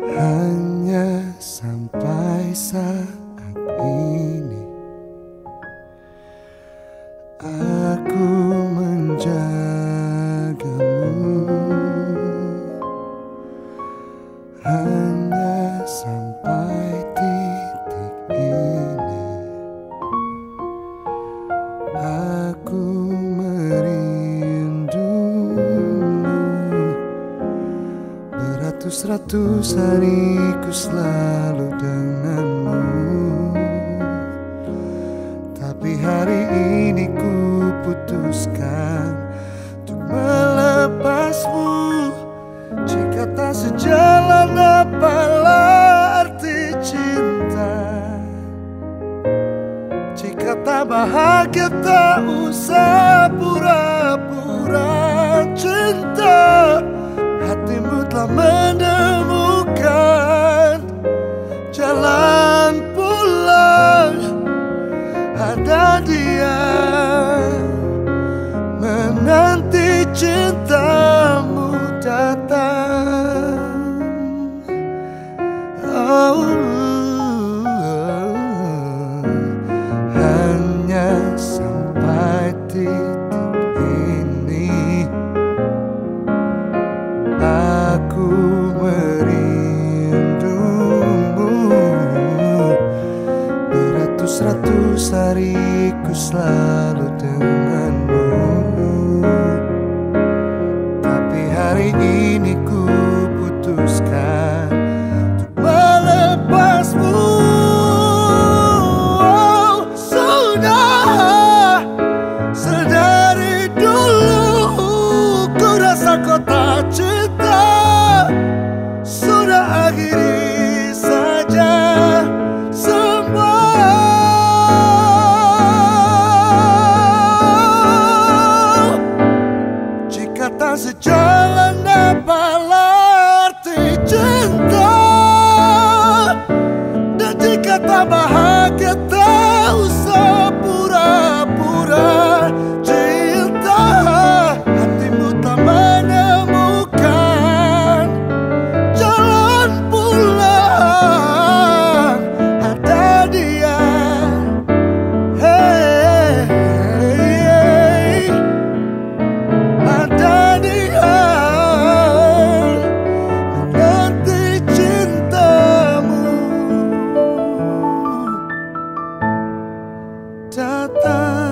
Hanya sampai saat ini aku menjagamu. Hanya sampai titik ini aku merindumu. Beratus-ratus hariku selalu denganmu, tapi hari ini ku putuskan untuk melepasmu. Jika tak sejalan, apalah arti cinta? Jika tak bahagia, tak usah pura-pura cinta. Hatimu telah menemukan jalan pulang. Ada dia menanti cintamu datang. Hanya sampai titik ini aku merindumu. Beratus-ratus hariku selalu denganmu, tapi hari ini ku putuskan untuk melepasmu. Oh, sudah sedari dulu ku rasa kau tak cinta. Sudah akhiri saja semua. Jika tak sejalan, apalah arti cinta? Dan jika tak bahagia, tak usah pura-pura cinta. Hatimu tak menemukan jalan pulang. Ada dia, ada dia. Cintamu datang.